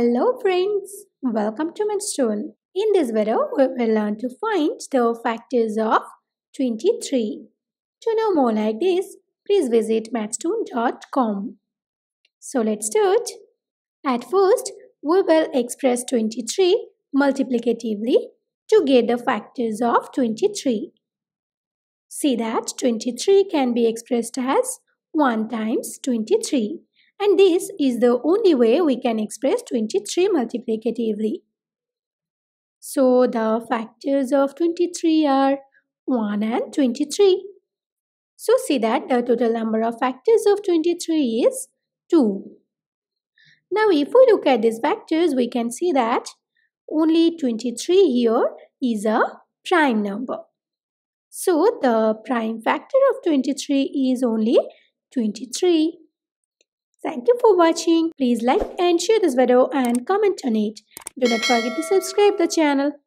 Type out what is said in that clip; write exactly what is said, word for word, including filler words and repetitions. Hello friends, welcome to Mathstoon. In this video, we will learn to find the factors of twenty-three. To know more like this, please visit mathstoon dot com. So let's do it. At first, we will express twenty-three multiplicatively to get the factors of twenty-three. See that twenty-three can be expressed as one times twenty-three. And this is the only way we can express twenty-three multiplicatively. So the factors of twenty-three are one and twenty-three. So see that the total number of factors of twenty-three is two. Now if we look at these factors, we can see that only twenty-three here is a prime number. So the prime factor of twenty-three is only twenty-three. Thank you for watching. Please like and share this video and comment on it. Do not forget to subscribe the channel.